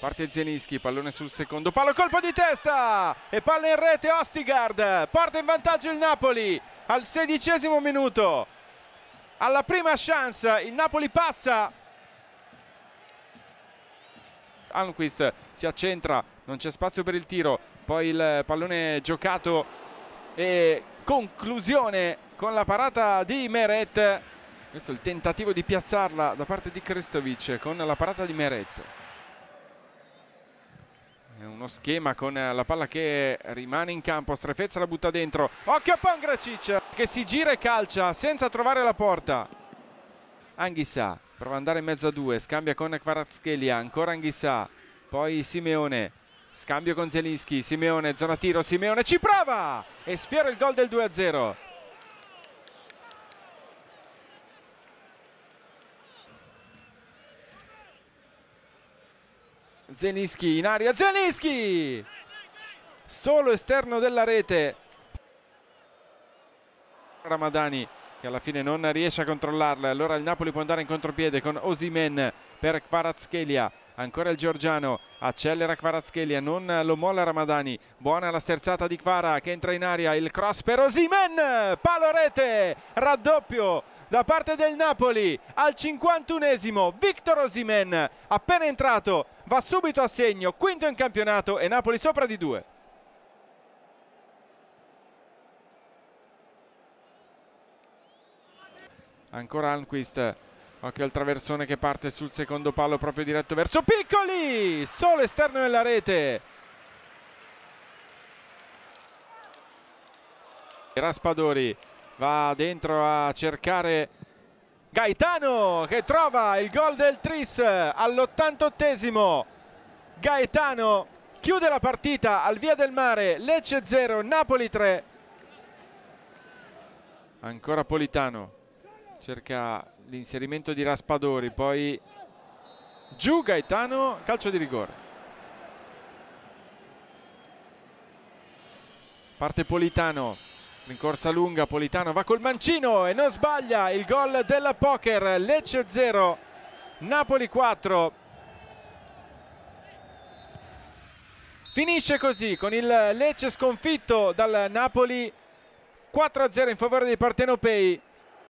Parte Zielinski, pallone sul secondo palo, colpo di testa e palla in rete. Ostigard porta in vantaggio il Napoli al 16° minuto. Alla prima chance il Napoli passa. Anquist si accentra, non c'è spazio per il tiro, poi il pallone giocato e conclusione con la parata di Meret. Questo è il tentativo di piazzarla da parte di Krstović con la parata di Meret. È uno schema con la palla che rimane in campo, Strefezza la butta dentro, occhio a Pongracic che si gira e calcia senza trovare la porta. Anguissa prova ad andare in mezzo a due, scambia con Kvaratskhelia, ancora Anguissa, poi Simeone, scambio con Zielinski, Simeone, zona tiro, Simeone ci prova e sfiora il gol del 2-0. Zielinski in aria, Zielinski! Solo esterno della rete. Ramadani che alla fine non riesce a controllarla, allora il Napoli può andare in contropiede con Osimhen per Kvaratskhelia, ancora il georgiano, accelera Kvaratskhelia, non lo molla Ramadani, buona la sterzata di Kvara che entra in aria, il cross per Osimhen, palo rete, raddoppio da parte del Napoli al 51esimo, Victor Osimhen appena entrato va subito a segno, quinto in campionato e Napoli sopra di 2. Ancora Anquist, occhio al traversone che parte sul secondo palo proprio diretto verso Piccoli, solo esterno della rete. Raspadori va dentro a cercare Gaetano che trova il gol del tris all'88esimo. Gaetano chiude la partita al Via del Mare, Lecce 0, Napoli 3. Ancora Politano. Cerca l'inserimento di Raspadori, poi giù Gaetano, calcio di rigore. Parte Politano, rincorsa lunga, Politano va col mancino e non sbaglia il gol della Poker, Lecce 0, Napoli 4. Finisce così con il Lecce sconfitto dal Napoli, 4-0 in favore dei partenopei.